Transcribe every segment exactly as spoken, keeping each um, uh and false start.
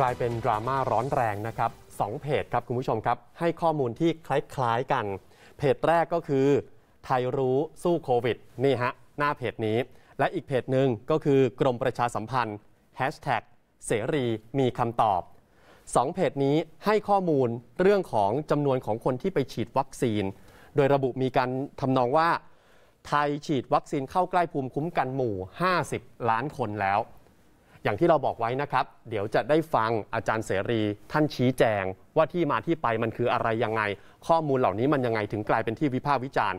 กลายเป็นดราม่าร้อนแรงนะครับสองเพจครับคุณผู้ชมครับให้ข้อมูลที่คล้ายๆกันเพจแรกก็คือไทยรู้สู้โควิดนี่ฮะหน้าเพจนี้และอีกเพจหนึ่งก็คือกรมประชาสัมพันธ์แฮชแท็กเสรีมีคำตอบสองเพจนี้ให้ข้อมูลเรื่องของจำนวนของคนที่ไปฉีดวัคซีนโดยระบุมีการทำนองว่าไทยฉีดวัคซีนเข้าใกล้ภูมิคุ้มกันหมู่ห้าสิบล้านคนแล้วอย่างที่เราบอกไว้นะครับเดี๋ยวจะได้ฟังอาจารย์เสรีท่านชี้แจงว่าที่มาที่ไปมันคืออะไรยังไงข้อมูลเหล่านี้มันยังไงถึงกลายเป็นที่วิพากษ์วิจารณ์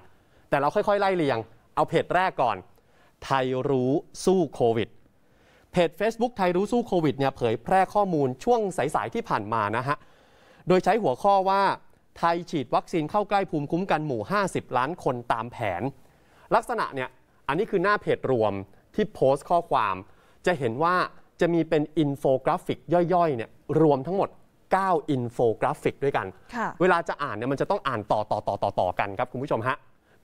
แต่เราค่อยๆไล่เรียงเอาเพจแรกก่อนไทยรู้สู้โควิดเพจ Facebook ไทยรู้สู้โควิดเนี่ยเผยแพร่ข้อมูลช่วงสายๆที่ผ่านมานะฮะโดยใช้หัวข้อว่าไทยฉีดวัคซีนเข้าใกล้ภูมิคุ้มกันหมู่ห้าสิบล้านคนตามแผนลักษณะเนี่ยอันนี้คือหน้าเพจรวมที่โพสต์ข้อความจะเห็นว่าจะมีเป็นอินโฟกราฟิกย่อยๆเนี่ยรวมทั้งหมดเก้าอินโฟกราฟิกด้วยกันเวลาจะอ่านเนี่ยมันจะต้องอ่านต่อต่อต่อต่อต่อกันครับคุณผู้ชมฮะ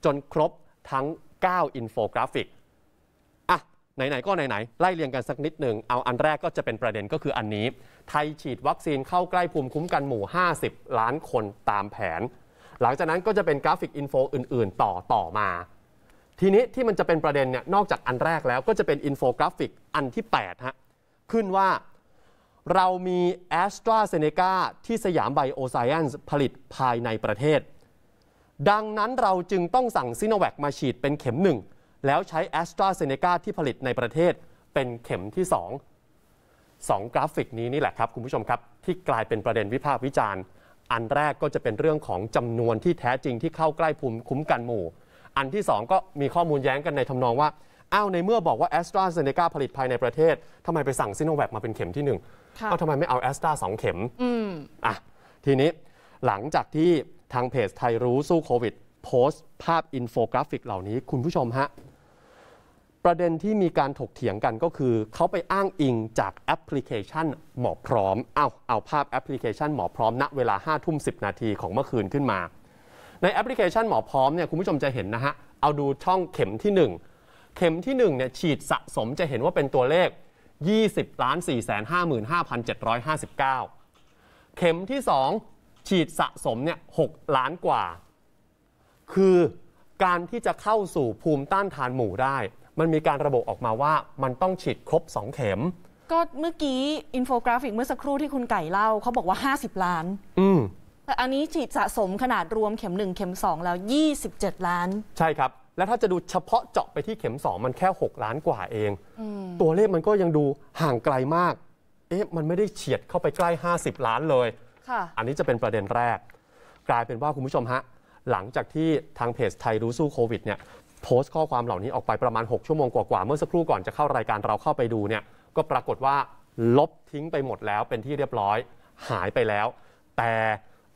จนครบทั้งเก้าอินโฟกราฟิกอ่ะไหนๆก็ไหนๆไล่เรียงกันสักนิดหนึ่งเอาอันแรกก็จะเป็นประเด็นก็คืออันนี้ไทยฉีดวัคซีนเข้าใกล้ภูมิคุ้มกันหมู่ห้าสิบล้านคนตามแผนหลังจากนั้นก็จะเป็นกราฟิกอินโฟอื่นๆต่อต่อมาทีนี้ที่มันจะเป็นประเด็นเนี่ยนอกจากอันแรกแล้วก็จะเป็นอินโฟกราฟิกอันที่แปดฮะขึ้นว่าเรามี AstraZeneca ที่สยามไบโอไซเอนซ์ผลิตภายในประเทศดังนั้นเราจึงต้องสั่งซิโนแวคมาฉีดเป็นเข็มหนึ่งแล้วใช้ AstraZeneca ที่ผลิตในประเทศเป็นเข็มที่สอง สองกราฟิกนี้นี่แหละครับคุณผู้ชมครับที่กลายเป็นประเด็นวิพากษ์วิจารณ์อันแรกก็จะเป็นเรื่องของจำนวนที่แท้จริงที่เข้าใกล้ภูมิคุ้มกันหมู่อันที่สองก็มีข้อมูลแย้งกันในทำนองว่าอ้าวในเมื่อบอกว่า AstraZeneca ผลิตภายในประเทศทำไมไปสั่งซิโนแวคมาเป็นเข็มที่หนึ่งเอาทำไมไม่เอา Astra สองเข็มอ่ะทีนี้หลังจากที่ทางเพจไทยรู้สู้โควิดโพสต์ภาพอินโฟกราฟิกเหล่านี้คุณผู้ชมฮะประเด็นที่มีการถกเถียงกันก็คือเขาไปอ้างอิงจากแอปพลิเคชันหมอพร้อมเอาเอาภาพแอปพลิเคชันหมอพร้อมณเวลาห้าทุ่มสิบนาทีของเมื่อคืนขึ้นมาในแอปพลิเคชันหมอพร้อมเนี่ยคุณผู้ชมจะเห็นนะฮะเอาดูช่องเข็มที่หนึ่งเข็มที่หนึ่งเนี่ยฉีดสะสมจะเห็นว่าเป็นตัวเลข ยี่สิบล้านสี่แสนห้าหมื่นห้าพันเจ็ดร้อยห้าสิบเก้า เข็มที่สองฉีดสะสมเนี่ยหกล้านกว่าคือการที่จะเข้าสู่ภูมิต้านทานหมู่ได้มันมีการระบุออกมาว่ามันต้องฉีดครบสองเข็มก็เมื่อกี้อินโฟกราฟิกเมื่อสักครู่ที่คุณไก่เล่าเขาบอกว่าห้าสิบล้านอืมแต่อันนี้ฉีดสะสมขนาดรวมเข็มหนึ่งเข็มสองแล้วยี่สิบเจ็ดล้านใช่ครับแล้วถ้าจะดูเฉพาะเจาะไปที่เข็มสองมันแค่หกล้านกว่าเองตัวเลขมันก็ยังดูห่างไกลมากเอ๊ะมันไม่ได้เฉียดเข้าไปใกล้ห้าสิบล้านเลยค่ะอันนี้จะเป็นประเด็นแรกกลายเป็นว่าคุณผู้ชมฮะหลังจากที่ทางเพจไทยรู้สู้โควิดเนี่ยโพสต์ข้อความเหล่านี้ออกไปประมาณหกชั่วโมงกว่าๆเมื่อสักครู่ก่อนจะเข้ารายการเราเข้าไปดูเนี่ยก็ปรากฏว่าลบทิ้งไปหมดแล้วเป็นที่เรียบร้อยหายไปแล้วแต่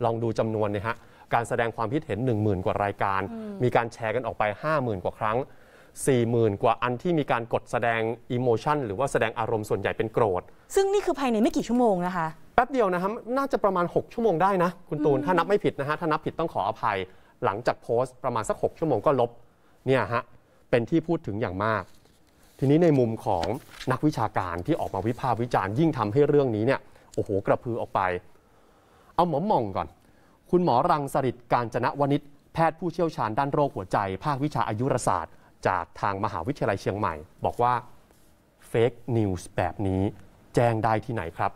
ลองดูจำนวนนะฮะการแสดงความคิดเห็น หนึ่งหมื่น กว่ารายการมีการแชร์กันออกไป ห้าหมื่น กว่าครั้ง สี่หมื่น กว่าอันที่มีการกดแสดงอิโมชันหรือว่าแสดงอารมณ์ส่วนใหญ่เป็นโกรธซึ่งนี่คือภายในไม่กี่ชั่วโมงนะคะแป๊บเดียวนะครับน่าจะประมาณหกชั่วโมงได้นะคุณตูนถ้านับไม่ผิดนะฮะถ้านับผิดต้องขออภัยหลังจากโพสต์ประมาณสักหกชั่วโมงก็ลบเนี่ยฮะเป็นที่พูดถึงอย่างมากทีนี้ในมุมของนักวิชาการที่ออกมาวิพากษ์วิจารณ์ยิ่งทำให้เรื่องนี้เนี่ยโอ้โหกระพือออกไปเอาหมอหม่องก่อนคุณหมอรังสฤทธิ์กาญจนวณิชแพทย์ผู้เชี่ยวชาญด้านโรคหัวใจภาควิชาอายุรศาสตร์จากทางมหาวิทยาลัยเชียงใหม่บอกว่าเฟกนิวส์แบบนี้แจ้งได้ที่ไหนครับ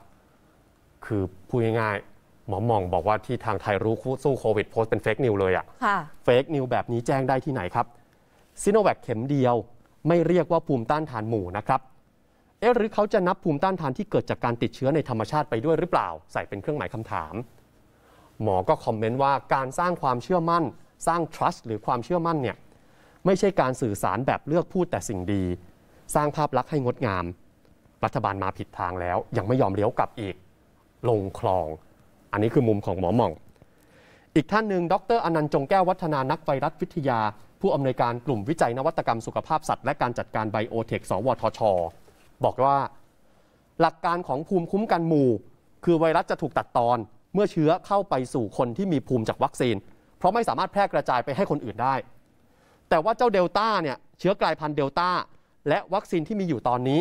คือพูดง่ายๆหมอหม่องบอกว่าที่ทางไทยรู้สู้โควิดโพสต์เป็นเฟกนิวส์เลยอะเฟกนิวส์แบบนี้แจ้งได้ที่ไหนครับซิโนแวคเข็มเดียวไม่เรียกว่าภูมิต้านทานหมู่นะครับเอ๊ะหรือเขาจะนับภูมิต้านทานที่เกิดจากการติดเชื้อในธรรมชาติไปด้วยหรือเปล่าใส่เป็นเครื่องหมายคำถามหมอก็คอมเมนต์ว่าการสร้างความเชื่อมั่นสร้าง trust หรือความเชื่อมั่นเนี่ยไม่ใช่การสื่อสารแบบเลือกพูดแต่สิ่งดีสร้างภาพลักษณ์ให้งดงามรัฐบาลมาผิดทางแล้วยังไม่ยอมเลี้ยวกลับอีกลงคลองอันนี้คือมุมของหมอหม่องอีกท่านหนึ่งดรอนันต์จงแก้ววัฒนานักไวรัสวิทยาผู้อำนวยการกลุ่มวิจัยนวัตกรรมสุขภาพสัตว์และการจัดการไบโอเทคสวทช.บอกว่าหลักการของภูมิคุ้มกันหมู่คือไวรัสจะถูกตัดตอนเมื่อเชื้อเข้าไปสู่คนที่มีภูมิจากวัคซีนเพราะไม่สามารถแพร่กระจายไปให้คนอื่นได้แต่ว่าเจ้าเดลต้าเนี่ยเชื้อกลายพันธุ์เดลต้าและวัคซีนที่มีอยู่ตอนนี้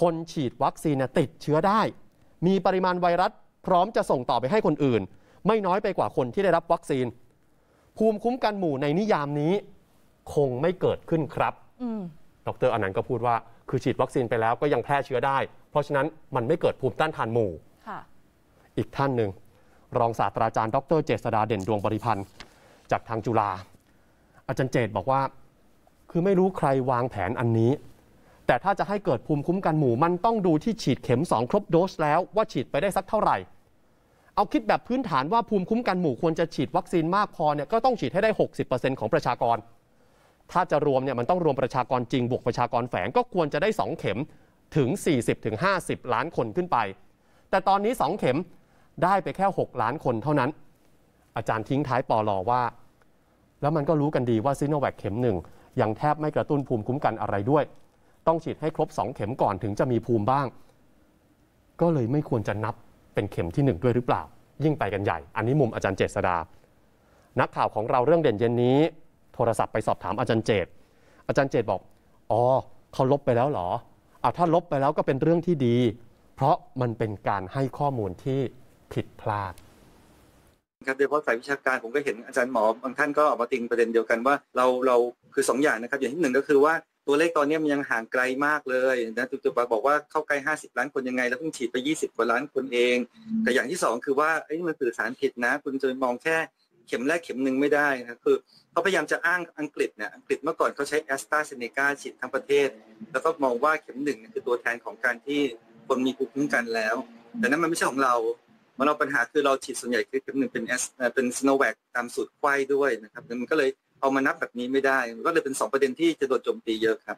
คนฉีดวัคซีนติดเชื้อได้ มีปริมาณไวรัสพร้อมจะส่งต่อไปให้คนอื่นไม่น้อยไปกว่าคนที่ได้รับวัคซีนภูมิคุ้มกันหมู่ในนิยามนี้คงไม่เกิดขึ้นครับดร.อนันต์ก็พูดว่าคือฉีดวัคซีนไปแล้วก็ยังแพร่เชื้อได้เพราะฉะนั้นมันไม่เกิดภูมิต้านทานหมู่อีกท่านหนึ่งรองศาสตราจารย์ดร.เจษฎาเด่นดวงบริพันธ์จากทางจุฬาอาจารย์เจตบอกว่าคือไม่รู้ใครวางแผนอันนี้แต่ถ้าจะให้เกิดภูมิคุ้มกันหมู่มันต้องดูที่ฉีดเข็มสองครบโดสแล้วว่าฉีดไปได้สักเท่าไหร่เอาคิดแบบพื้นฐานว่าภูมิคุ้มกันหมู่ควรจะฉีดวัคซีนมากพอเนี่ยก็ต้องฉีดให้ได้ หกสิบเปอร์เซ็นต์ ของประชากรถ้าจะรวมเนี่ยมันต้องรวมประชากรจริงบวกประชากรแฝงก็ควรจะได้สองเข็มถึง สี่สิบถึงห้าสิบ ล้านคนขึ้นไปแต่ตอนนี้สองเข็มได้ไปแค่หกล้านคนเท่านั้นอาจารย์ทิ้งท้ายปลอว่าแล้วมันก็รู้กันดีว่าซิโนแวคเข็มหนึ่งยังแทบไม่กระตุ้นภูมิคุ้มกันอะไรด้วยต้องฉีดให้ครบสองเข็มก่อนถึงจะมีภูมิบ้างก็เลยไม่ควรจะนับเป็นเข็มที่หนึ่งด้วยหรือเปล่ายิ่งไปกันใหญ่อันนี้มุมอาจารย์เจษฎานักข่าวของเราเรื่องเด่นเย็นนี้โทรศัพท์ไปสอบถามอาจารย์เจตอาจารย์เจตบอกอ๋อเขาลบไปแล้วเหรอเอาถ้าลบไปแล้วก็เป็นเรื่องที่ดีเพราะมันเป็นการให้ข้อมูลที่ผิดพลาดครับโดยเฉพาะฝ่ายวิชาการผมก็เห็นอาจารย์หมอบางท่านก็ออกมาติงประเด็นเดียวกันว่าเราเราคือสองอย่างนะครับอย่างที่หนึ่งก็คือว่าตัวเลขตอนนี้มันยังห่างไกลมากเลยนะจุดๆบอกว่าเข้าใกล้ห้าสิบล้านคนยังไงแล้วเพิ่งฉีดไปยี่สิบกว่าล้านคนเองแต่อย่างที่สองคือว่าไอ้มันสื่อสารผิดนะคุณจะมองแค่เข็มแรกเข็มหนึ่งไม่ได้นะคือเขาพยายามจะอ้างอังกฤษเนี่ยอังกฤษเมื่อก่อนเขาใช้ AstraZeneca ฉีดทั้งประเทศแล้วก็มองว่าเข็มหนึ่งคือตัวแทนของการที่คนมีภูมิคุ้มกันแล้วแต่นั้นมันไม่ใช่ของเรามันเราปัญหาคือเราฉีดส่วนใหญ่คือเข็มหนึ่งเป็นแอสเป็นซิโนแวคตามสูตรไข้ด้วยนะครับมันก็เลยเอามานับแบบนี้ไม่ได้ก็เลยเป็นสองประเด็นที่จะโดนโจมตีเยอะครับ